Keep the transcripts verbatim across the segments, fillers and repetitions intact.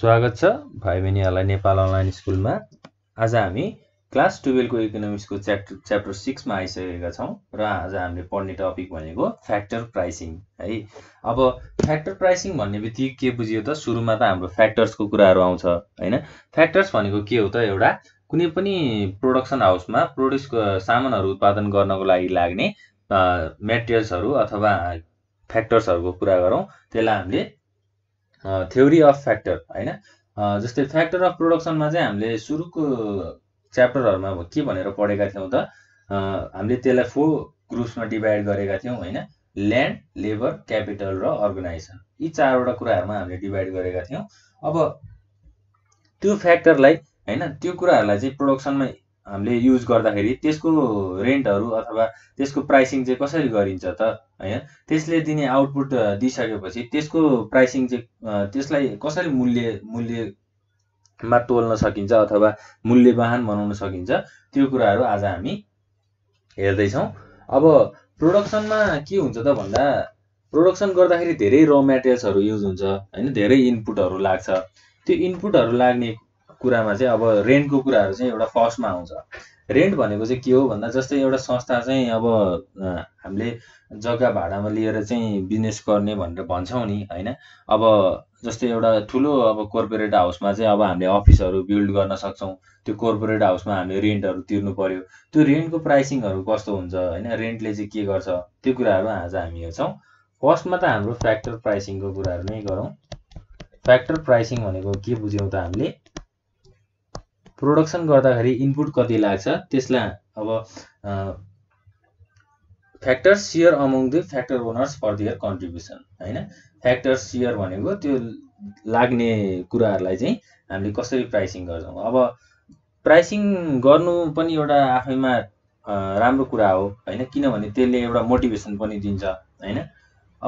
स्वागत छ भाइ बहिनीहरुलाई नेपाल अनलाइन स्कुलमा। आज हामी क्लास बाह्र को इकोनोमिक्स को च्याप्टर च्याप्टर छ मा आइसकेका छौं र आज हामीले पढ्ने टपिक भनेको फ्याक्टर प्राइसिङ है। अब फ्याक्टर प्राइसिङ भन्नेबित्तिकै के बुझियो त, सुरुमा त हाम्रो फ्याक्टर्स को कुराहरु आउँछ हैन। फ्याक्टर्स भनेको के हो त, एउटा कुनै पनि प्रोडक्सन हाउसमा प्रोड्युस सामानहरु उत्पादन गर्नको लागि लाग्ने मटेरियल्सहरु अथवा फ्याक्टर्सहरुको कुरा गरौं। त्यसलाई हामीले थ्योरी अफ फ्याक्टर हैन। जस्तै फ्याक्टर अफ प्रोडक्सनमा चाहिँ हामीले सुरुको च्याप्टरहरुमा के भनेर पढेका थियौं त, हामीले त्यसलाई फोर ग्रुप्समा डिभाइड गरेका थियौं हैन, ल्यान्ड, लेबर, क्यापिटल र अर्गनाइजेसन। यी चारवटा कुराहरुमा हामीले डिभाइड गरेका थियौं। अब त्यो फ्याक्टरलाई हैन, त्यो कुराहरुलाई चाहिँ प्रोडक्सनमा हामीले युज गर्दाखेरि त्यसको रेन्टहरु अथवा त्यसको प्राइसिङ चाहिँ कसरी गरिन्छ त हैन, त्यसले दिने आउटपुट दिइसकेपछि त्यसको प्राइसिङ चाहिँ त्यसलाई कसरी मूल्य मूल्यमा तोल्न सकिन्छ अथवा मूल्यवान बनाउन सकिन्छ, त्यो कुराहरु आज हामी हेर्दै छौं। अब प्रोडक्सनमा के हुन्छ त भन्दा, प्रोडक्सन गर्दाखेरि धेरै र मटेरियल्सहरु युज हुन्छ हैन, धेरै इनपुटहरु लाग्छ। त्यो इनपुटहरु लाग्ने कुरामा चाहिँ अब रेन्टको कुराहरु चाहिँ एउटा फर्स्टमा आउँछ। रेन्ट भनेको चाहिँ के हो भन्दा, जस्तै एउटा संस्था चाहिँ अब हामीले जग्गा भाडामा लिएर चाहिँ बिजनेस गर्ने भनेर भन्छौँ नि हैन। अब जस्तै एउटा ठुलो अब कर्पोरेट हाउसमा चाहिँ अब हामीले अफिसहरु बिल्ड गर्न सक्छौं, त्यो कर्पोरेट हाउसमा हामीले रेन्टहरु तिर्नु पर्यो। त्यो रेन्टको प्राइसिङहरु कस्तो हुन्छ हैन, रेन्टले चाहिँ के गर्छ, त्यो कुराहरु आज हामी हेर्छौं। फर्स्टमा त हाम्रो फ्याक्टर प्राइसिङको कुराहरु नै गरौँ। फ्याक्टर प्राइसिङ भनेको के बुझ्यौं त, हामीले प्रोडक्सन गर्दाखेरि इनपुट कति लाग्छ त्यसलाई अब factors share among the factor owners for their contribution हैन। फ्याक्टर्स शेयर भनेको त्यो लाग्ने कुराहरुलाई चाहिँ हामीले कसरी प्राइसिङ गर्छौं। अब प्राइसिङ गर्नु पनि एउटा आफैमा राम्रो कुरा हो हैन, किनभने त्यसले एउटा मोटिभेसन पनि दिन्छ हैन।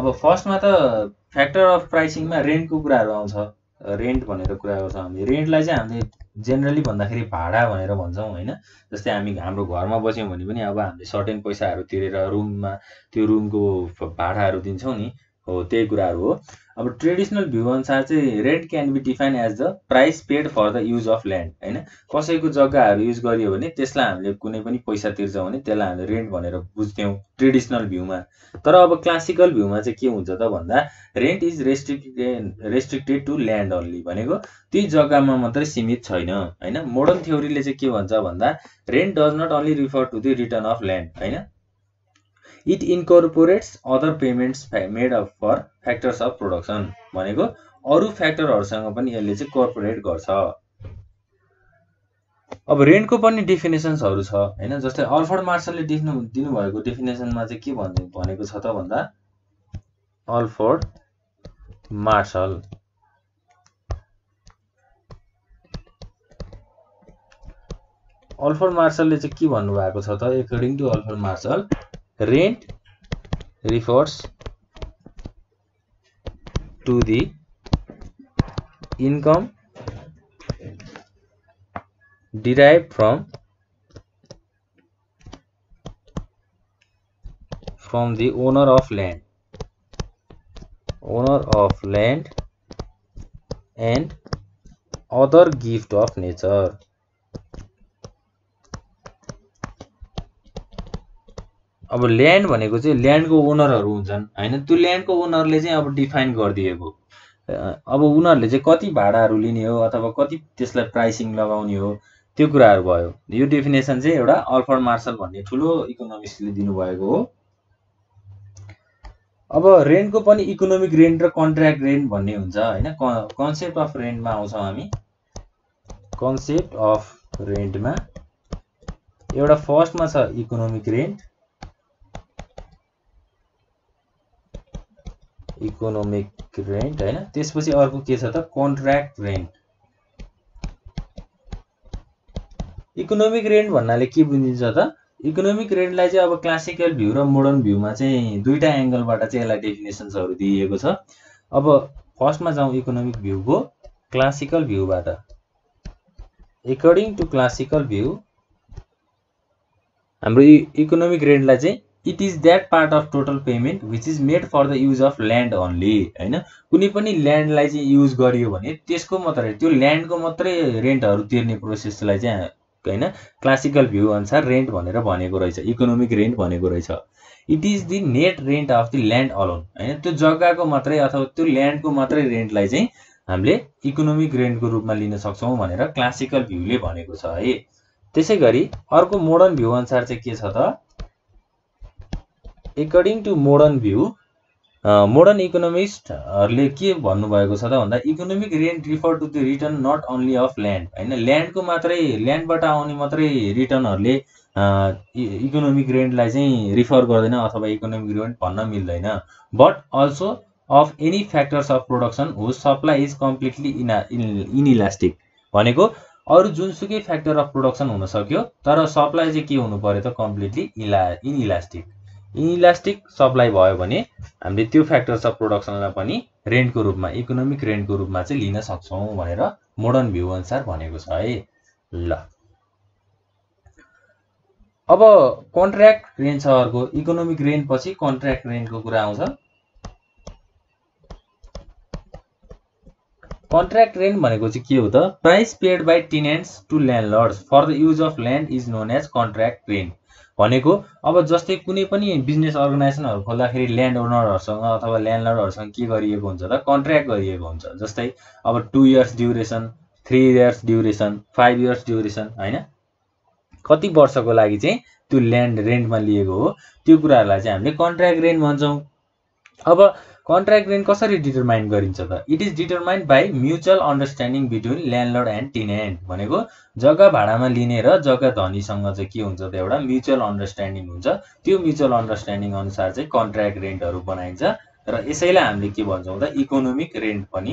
अब फर्स्टमा त फ्याक्टर अफ प्राइसिङमा रेन्टको कुराहरु आउँछ। रेन्ट भनेर कुरा गर्छौं हामी। रेन्टलाई चाहिँ हामीले जेनरली भन्दाखेरि भाडा भनेर भन्छौं हैन। जस्तै हामी हाम्रो घरमा बस्यौं भने पनि अब हामीले सर्टेन पैसाहरु तिरेर रुममा त्यो रुमको भाडाहरु दिन्छौं नि, हो त्यही कुराहरु हो। अब ट्रेडिसनल भ्यू अनुसार चाहिँ rent can be define as the price paid for the use of land हैन। कसैको जग्गाहरु युज गरियो भने त्यसलाई हामीले कुनै पनि पैसा तिर्छौं भने त्यसलाई हामीले रेन्ट भनेर बुझ्थ्यौं ट्रेडिसनल भ्यूमा। तर अब क्लासिकल भ्यूमा चाहिँ के हुन्छ त भन्दा, rent is restricted restricted to land only भनेको त्यही जग्गामा मात्रै सीमित छैन हैन। मोडर्न थ्योरीले चाहिँ के भन्छ भन्दा, rent does not only refer to the return of land हैन, it incorporates other payments made up for factors of production भनेको अरू फ्याक्टरहरुसँग पनि यसले चाहिँ कर्पोरेट गर्छ। अब रेन्टको पनि डेफिनेसन्सहरु छ हैन। जस्तै अल्फ्रेड मार्शलले दिनु दिनुभएको डेफिनेसनमा चाहिँ के भन्नु भनेको छ त भन्दा, अल्फ्रेड मार्शल अल्फ्रेड मार्शलले चाहिँ के भन्नुभएको छ त, according to Alfred Marshall, rent refers to the income derived from from the owner of land owner of land and other gift of nature। अब ल्यान्ड भनेको चाहिँ ल्यान्डको ओनरहरु हुन्छन् हैन, त्यो ल्यान्डको ओनरले चाहिँ अब डिफाइन गरिदिएको, अब उनीहरुले चाहिँ कति भाडाहरु लिने हो अथवा कति त्यसलाई प्राइसिङ लगाउने हो, त्यो कुराहरु भयो। यो डेफिनेसन चाहिँ एउटा अल्फ्रेड मार्शल भन्ने ठुलो इकोनोमिस्टले दिनुभएको हो। अब रेन्टको पनि इकोनोमिक रेन्ट र कन्ट्र्याक्ट रेन्ट भन्ने हुन्छ हैन। कन्सेप्ट अफ रेन्टमा आउँछौं हामी। कन्सेप्ट अफ रेन्टमा एउटा फर्स्टमा छ इकोनोमिक रेन्ट इकोनोमिक रेन्ट हैन। त्यसपछि अर्को के छ त, कन्ट्र्याक्ट रेन्ट। इकोनोमिक रेन्ट भन्नाले के बुझिन्छ त, इकोनोमिक रेन्टलाई चाहिँ अब क्लासिकल भ्यू र मोडर्न भ्यूमा चाहिँ दुईटा एंगलबाट चाहिँ यसलाई डेफिनेसन्सहरु दिएको छ। अब फर्स्टमा जाऊ इकोनोमिक भ्यूको क्लासिकल भ्यूबाट। अकर्डिङ टु क्लासिकल भ्यू हाम्रो इकोनोमिक रेन्टलाई चाहिँ It is that part of total payment which is made for the use of land only. हैन कुनै पनि land लाई चाहिँ use गरियो भने त्यसको मात्रै त्यो land को मात्रै रेन्टहरु तिर्ने प्रोसेस लाई चाहिँ हैन क्लासिकल भ्यू अनुसार रेन्ट भनेर भनेको रहेछ, इकोनोमिक रेन्ट भनेको रहेछ। It is the net rent of the land alone. हैन त्यो जग्गाको मात्रै अथवा त्यो ल्यान्डको मात्रै रेन्ट लाई चाहिँ हामीले इकोनोमिक रेन्ट को रूपमा लिन सक्छौं भनेर क्लासिकल भ्यूले भनेको छ है। त्यसैगरी अर्को मोडर्न भ्यू अनुसार चाहिँ के छ त, According to modern view, uh, modern economists ले के भन्नु भएको छ त भन्दा economic rent refer to the return not only of land. हैन ल्यान्ड को मात्रै ल्यान्डबाट आउने मात्रै रिटर्नहरुले इकोनोमिक रेन्ट लाई चाहिँ रिफर गर्दैन अथवा इकोनोमिक रेन्ट भन्न मिल्दैन, but also of any factors of production whose supply is completely inelastic. भनेको अरु जुनसुकै फ्याक्टर अफ प्रोडक्सन हुन सक्यो तर सप्लाई चाहिँ के हुनु पर्यो त कम्प्लिटली इनइलास्टिक। इनइलास्टिक सप्लाई भयो भने हामीले त्यो फ्याक्टर्स अफ प्रोडक्सनलाई पनि रेन्ट को रूपमा, इकोनोमिक रेन्ट को रूपमा चाहिँ लिन सक्छौं भनेर मोडर्न भ्यू अनुसार भनेको छ है। ल अब कन्ट्र्याक्ट रेन्ट छ अर्को, इकोनोमिक रेन्ट पछि कन्ट्र्याक्ट रेन्ट को कुरा आउँछ। कन्ट्र्याक्ट रेन्ट भनेको चाहिँ के हो त, price paid by tenants to landlords for the use of land is known as contract rent. भनेको अब जस्तै कुनै पनि बिजनेस अर्गनाइजेसनहरु खोल्दाखेरि ल्यान्ड ओनरहरुसँग अथवा ल्यान्डलर्डहरुसँग के गरिएको हुन्छ त कन्ट्र्याक्ट गरिएको हुन्छ। जस्तै अब two years duration, three years duration, five years duration, हैन कति वर्षको लागि चाहिँ त्यो ल्यान्ड रेन्टमा लिएको हो त्यो कुराहरुलाई चाहिँ हामीले कन्ट्र्याक्ट रेन्ट भन्छौं। अब कन्ट्र्याक्ट रेन्ट कसरी डिटरमाइन गरिन्छ त, it is determined by mutual understanding between landlord and tenant. भनेको जग्गा भाडामा लिने र जग्गा धनीसँग चाहिँ के हुन्छ त एउटा म्युचुअल अन्डरस्ट्यान्डिङ हुन्छ, त्यो म्युचुअल अन्डरस्ट्यान्डिङ अनुसार चाहिँ कन्ट्र्याक्ट रेन्टहरु बनाइन्छ र यसैलाई हामीले के भन्छौं त इकोनोमिक रेन्ट पनि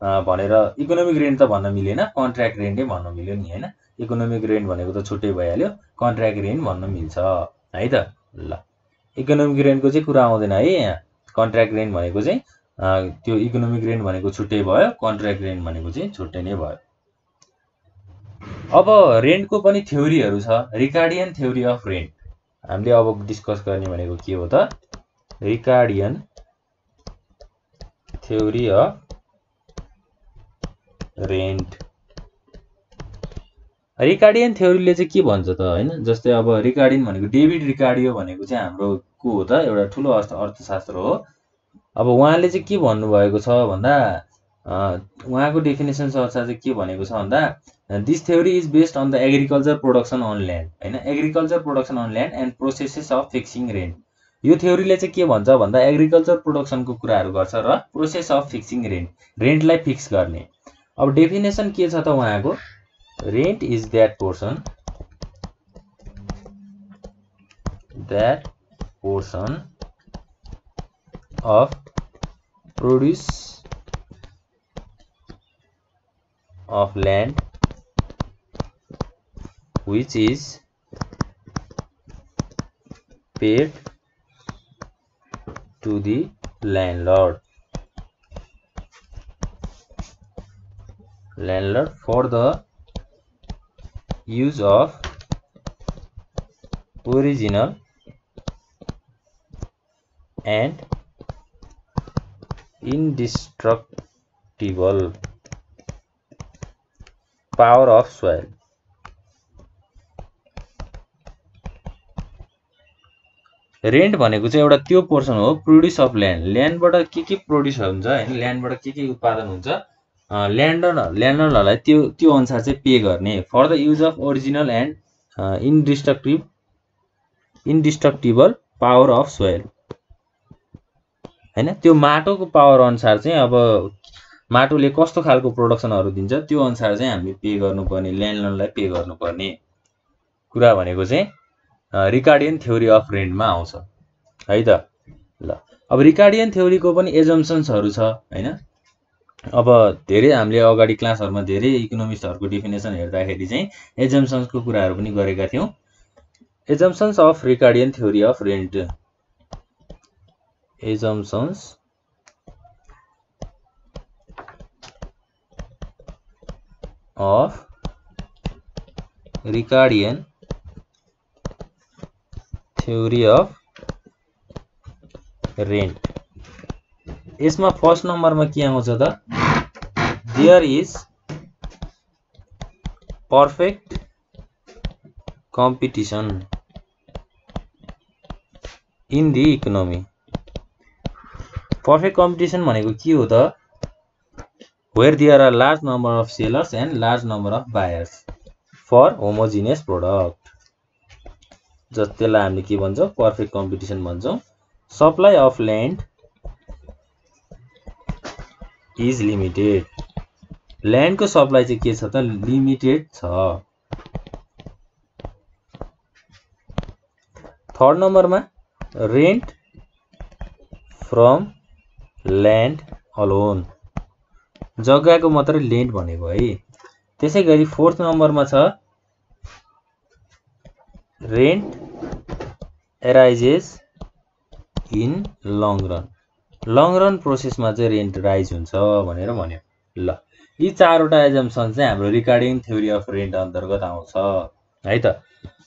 भनेर। इकोनोमिक रेन्ट त भन्न मिलेन, कन्ट्र्याक्ट रेन्टै भन्न मिल्यो नि हैन, इकोनोमिक रेन्ट भनेको त छुट्टै भइहाल्यो, कन्ट्र्याक्ट रेन्ट भन्न मिल्छ है त। ल इकोनोमिक रेन्टको चाहिँ कुरा आउँदैन है यहाँ, कन्ट्र्याक्ट रेन्ट भनेको चाहिँ त्यो इकोनोमिक रेन्ट भनेको छुट्टै भयो, कन्ट्र्याक्ट रेन्ट भनेको चाहिँ छुट्टै नै भयो। अब रेन्ट को पनि थ्योरीहरु छ, रिकार्डियन थ्योरी अफ रेन्ट हामीले अब डिस्कस गर्ने भनेको के हो त, Ricardian theory of rent. Ricardian थ्योरीले चाहिँ के भन्छ त हैन, जस्तै अब रिकार्डियन भनेको डेभिड रिकार्डियो भनेको चाहिँ हाम्रो को हो त एउटा ठूलो अर्थशास्त्र हो। अब उहाँले चाहिँ के भन्नु भएको छ भन्दा उहाँको डेफिनेसन अनुसार चाहिँ के भनेको छ भन्दा this theory is based on the agriculture production on land. हैन agriculture production on land and processes of fixing rent. यो थ्योरीले चाहिँ के भन्छ भन्दा एग्रीकल्चर प्रोडक्सन को कुराहरु गर्छ र प्रोसेस अफ फिक्सिङ रेन्ट, रेन्टलाई फिक्स गर्ने। अब डेफिनेसन के छ त उहाँको, rent is that portion that portion of produce of land which is paid to the landlord landlord for the use of original and indestructible power of soil. Rent भनेको चाहिँ एउटा त्यो पोर्सन हो प्रोड्युस अफ ल्यान्ड, ल्यान्डबाट के के produce हुन्छ हैन, ल्यान्डबाट के के उत्पादन हुन्छ ल्यान्डलर्ड ल्यान्डलर्डलाई त्यो त्यो अनुसार चाहिँ पे गर्ने for the use of original and indestructive indestructible power of soil. हैन त्यो माटोको पावर अनुसार चाहिँ अब माटोले कस्तो खालको प्रोडक्सनहरु दिन्छ त्यो अनुसार चाहिँ हामीले पे गर्नुपर्ने, ल्यान्डलर्डलाई पे गर्नुपर्ने कुरा भनेको चाहिँ रिकार्डियन थ्योरी अफ रेन्ट मा आउँछ है त। ल अब रिकार्डियन थ्योरी को पनि एजम्पसन्सहरु छ हैन, अब धेरै हामीले अगाडि क्लासहरुमा धेरै इकोनोमिस्टहरुको डेफिनेसन हेर्दाखेरि चाहिँ एजम्पसन्सको कुराहरु पनि गरेका थियौं। Assumptions of Ricardian theory of rent, assumptions of Ricardian theory of rent. यसमा फर्स्ट नम्बरमा के आउँछ त there is perfect competition in the economy. Perfect competition भनेको के हो त where there are large number of sellers and large number of buyers for homogeneous product. जसलाई हामीले के भन्छौं पर्फेक्ट कम्पिटिसन भन्छौं. Supply of land is limited. Land को सप्लाई चाहिँ के छ त लिमिटेड छ. थर्ड नम्बरमा रेन्ट फ्रम ल्यान्ड अलोन. जग्गा को मात्र रेन्ट भनेको है. त्यसैगरी फोर्थ नम्बरमा छ rent arises in long run. Long run प्रोसेसमा चाहिँ रेन्ट राइज हुन्छ भनेर भन्यो. ल यी चारवटा एजम्पसन चाहिँ हाम्रो रिकार्डियन थ्योरी अफ रेन्ट अन्तर्गत आउँछ है त.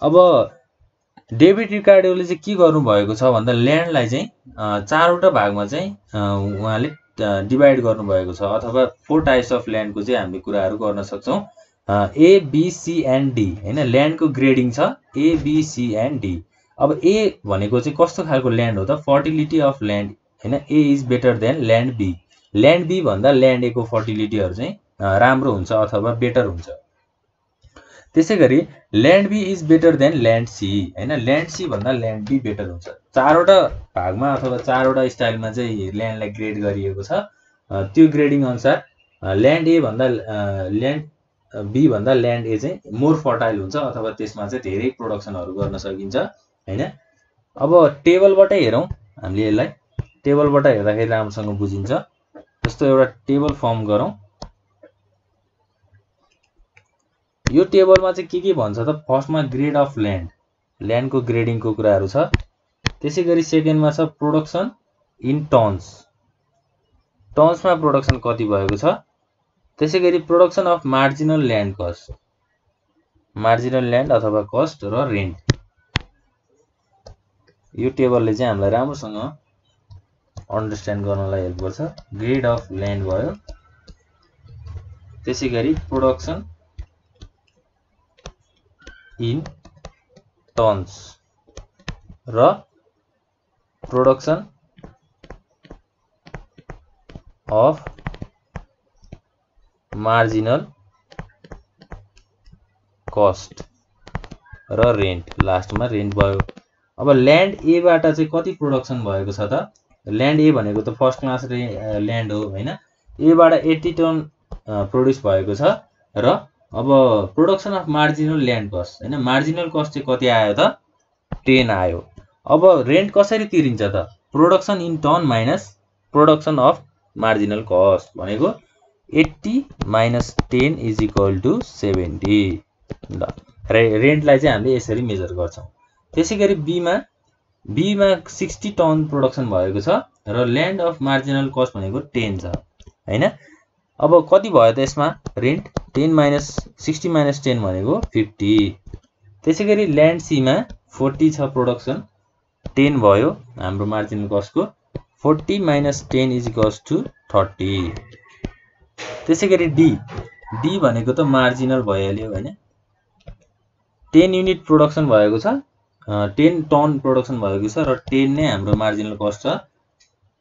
अब डेभिड रिकार्डोले चाहिँ के गर्नु भएको छ भन्दा ल्यान्डलाई चाहिँ चारवटा भागमा चाहिँ उहाँले डिवाइड गर्नु भएको छ अथवा फोर टाइप्स अफ ल्यान्डको चाहिँ हामीले कुराहरू गर्न सक्छौँ. A B C and D हैन. ल्यान्डको ग्रेडिङ छ A B C and D. अब ए भनेको चाहिँ कस्तो खालको ल्यान्ड हो त फर्टिलिटी अफ ल्यान्ड हैन. A is better than land B. Land B भन्दा ल्यान्ड ए को फर्टिलिटीहरु चाहिँ राम्रो हुन्छ अथवा बेटर हुन्छ. त्यसैगरी land B is better than land C हैन. ल्यान्ड सी भन्दा ल्यान्ड बी बेटर हुन्छ. चारवटा भागमा अथवा चारवटा स्टाइलमा चाहिँ ल्यान्डलाई ग्रेड गरिएको छ. त्यो ग्रेडिङ अनुसार ल्यान्ड ए भन्दा ल्यान्ड बी भन्दा ल्यान्ड ए चाहिँ मोर फर्टाइल हुन्छ अथवा त्यसमा चाहिँ धेरै प्रोडक्सनहरु गर्न सकिन्छ हैन. अब टेबलबाट हेरौं. हामीले यसलाई टेबलबाट हेर्दाखेरि राम्रोसँग बुझिन्छ. जस्तो एउटा टेबल फर्म गरौं. यो टेबलमा चाहिँ के के भन्छ त फर्स्टमा ग्रेड अफ ल्यान्ड, ल्यान्डको ग्रेडिङको कुराहरु छ. त्यसैगरी सेकेन्डमा छ प्रोडक्सन इन टन्स, टन्समा प्रोडक्सन कति भएको छ. त्यसैगरी production of marginal land cost, marginal land अथवा कस्ट र रेन्ट. यो टेबलले चाहिँ हामीलाई राम्रोसँग अन्डरस्ट्यान्ड गर्नलाई हेल्प गर्छ. ग्रेड अफ ल्यान्ड भयो. त्यसैगरी प्रोडक्सन इन टन्स र प्रोडक्सन अफ मार्जिनल कस्ट र रेन्ट, लास्टमा रेन्ट भयो. अब ल्यान्ड ए बाट चाहिँ कति प्रोडक्सन भएको छ त ल्यान्ड ए भनेको त फर्स्ट क्लास ल्यान्ड हो हैन. ए बाट एटी टन प्रोड्युस भएको छ. र अब production of marginal land cost हैन, मार्जिनल कस्ट चाहिँ कति आयो त टेन आयो. अब रेन्ट कसरी तिरिन्छ त production in ton minus production of marginal cost भनेको eighty minus ten is equal to seventy. ल रेन्टलाई चाहिँ हामीले यसरी मेजर गर्छौँ. त्यसैगरी बीमा बीमा सिक्सटी टन प्रोडक्सन भएको छ र ल्यान्ड अफ मार्जिनल कस्ट भनेको टेन छ हैन. अब कति भयो त यसमा rent ten minus sixty minus ten भनेको फिफ्टी. त्यसैगरी ल्यान्ड सीमा फोर्टी छ प्रोडक्सन, टेन भयो हाम्रो मार्जिनल कस्टको. Forty minus ten is equals to thirty. त्यसैगरी डी डी भनेको त मार्जिनल भइहाल्यो हैन. टेन युनिट प्रोडक्सन भएको छ, टेन टन प्रोडक्सन भएको छ र टेन नै हाम्रो मार्जिनल कस्ट छ.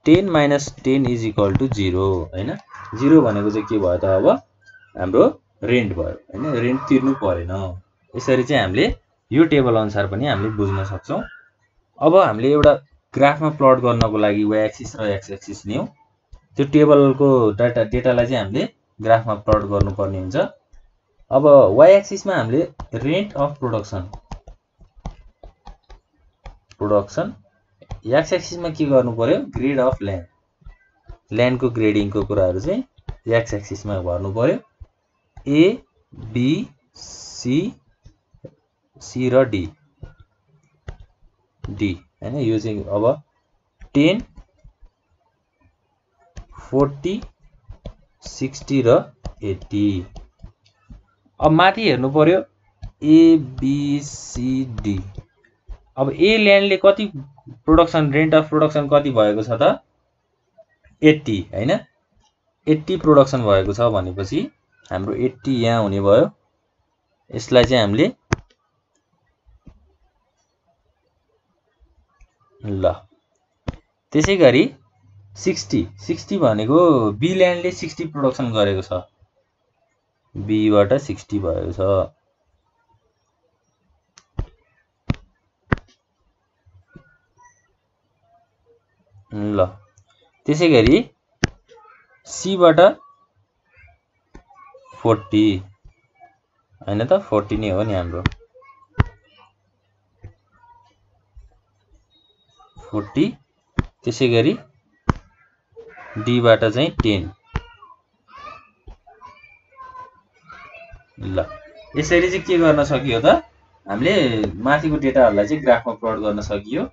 Ten minus ten is equal to zero हैन. जीरो भनेको चाहिँ के भयो त अब हाम्रो रेन्ट भयो हैन. रेन्ट तिर्नु परेन. यसरी चाहिँ हामीले यो टेबल अनुसार पनि हामीले बुझ्न सक्छौँ. अब हामीले एउटा ग्राफमा प्लट गर्नको लागि वाई एक्सिस र एक्स एक्सिस लियौँ. त्यो टेबलको डाटा डेटालाई चाहिँ हामीले ग्राफमा प्लट गर्नुपर्ने हुन्छ. अब वाई एक्सिसमा हामीले rent of production production X एक्सिसमा के गर्नु पर्यो ग्रेड अफ ल्यान्ड, ल्यान्डको ग्रेडिङको कुराहरू चाहिँ एक्स एक्सिसमा भर्नु पर्यो. ए बी सी सी र डी डी हैन. यो चाहिँ अब टेन फोर्टी सिक्सटी र एट्टी. अब माथि हेर्नु पर्यो ए बी सी डी. अब ए ल्यान्डले कति प्रोडक्सन रेन्ट अफ प्रोडक्सन कति भएको छ त एट्टी हैन एट्टी प्रोडक्सन भएको छ भनेपछि हाम्रो एट्टी यहाँ हुने भयो। यसलाई चाहिँ हामीले ल त्यसैगरी सिक्सटी सिक्सटी भनेको बी ल्यान्डले सिक्सटी प्रोडक्सन गरेको छ बी बाट सिक्सटी भएको छ। ल त्यसैगरी सी बाट फोर्टी हैन त फोर्टी नै हो नि हाम्रो फोर्टी। त्यसैगरी डी बाट चाहिँ टेन। ल यसरी चाहिँ के गर्न सकियो त हामीले माथिको डेटाहरुलाई चाहिँ ग्राफमा प्लट गर्न सकियो।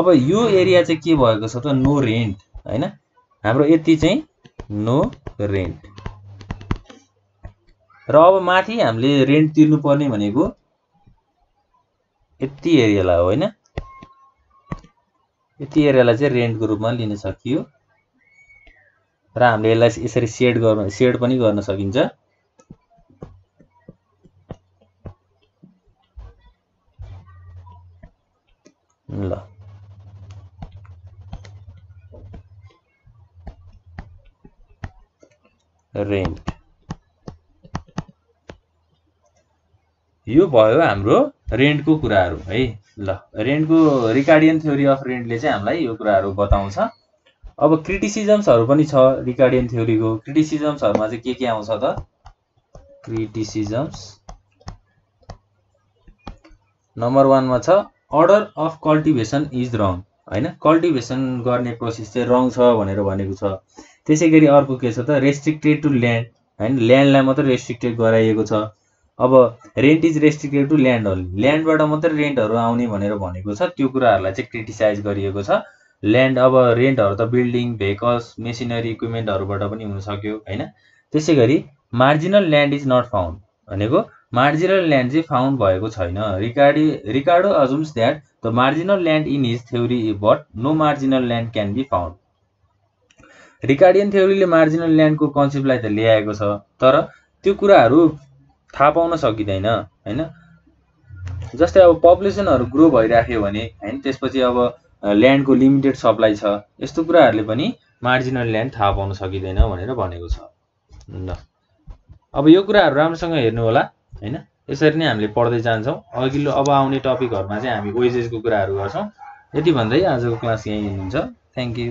अब यो एरिया चाहिँ के भएको छ त नो रेन्ट हैन हाम्रो यति चाहिँ नो रेन्ट र अब माथि हामीले रेन्ट तिर्नु पर्ने भनेको यति एरियालाई हो हैन यति एरियालाई चाहिँ रेन्टको रूपमा लिन सकियो र हामीले यसलाई यसरी सेड गर्न सेड पनि गर्न सकिन्छ। ल रेन्ट यो भयो हाम्रो रेन्टको कुराहरु है। ल रेन्टको रिकार्डियन थ्योरी अफ रेन्टले चाहिँ हामीलाई यो कुराहरु बताउँछ। अब क्रिटिसिजम्सहरु पनि छ रिकार्डियन थ्योरीको। क्रिटिसिजम्सहरुमा चाहिँ के के आउँछ त क्रिटिसिजम्स नम्बर एक मा छ order of cultivation is wrong हैन कल्टिभेसन गर्ने प्रोसेस चाहिँ रङ छ भनेर भनेको छ। त्यसैगरी अर्को के छ त रेस्ट्रिक्टेड टु ल्यान्ड हैन ल्यान्डलाई मात्र रेस्ट्रिक्टेड गराइएको छ। अब rent is restricted to land only ल्यान्डबाट मात्र रेन्टहरु आउने भनेर भनेको छ। त्यो कुराहरुलाई चाहिँ क्रिटिसाइज गरिएको छ। ल्यान्ड अब रेन्टहरु त बिल्डिङ भेहिकल्स मेसिनरी इक्विपमेन्टहरुबाट पनि हुन सक्यो हैन। त्यसैगरी marginal land is not found भनेको मार्जिनल ल्यान्ड चाहिँ फाउन्ड भएको छैन। रिकार्डी Ricardo assumes that the marginal land in his theory but no marginal land can be found. Ricardian थ्योरीले मार्जिनल ल्यान्डको कन्सेप्टलाई त ल्याएको छ तर त्यो कुराहरु थाहा पाउन सकिदैन हैन। जस्तै अब पपुलेसनहरु ग्रो भइराख्यो भने हैन त्यसपछि अब ल्यान्डको लिमिटेड सप्लाई छ यस्तो कुराहरुले पनि मार्जिनल ल्यान्ड थाहा पाउन सकिदैन भनेर भनेको छ। ल अब यो कुराहरु राम्रोसँग हेर्नु होला हैन। यसरी नै हामीले पढ्दै जान्छौं। अघिल्लो अब आउने टपिकहरुमा चाहिँ हामी वेजेसको कुराहरु गर्छौं। यति भन्दै आजको क्लास यही हुन्छ। Thank you.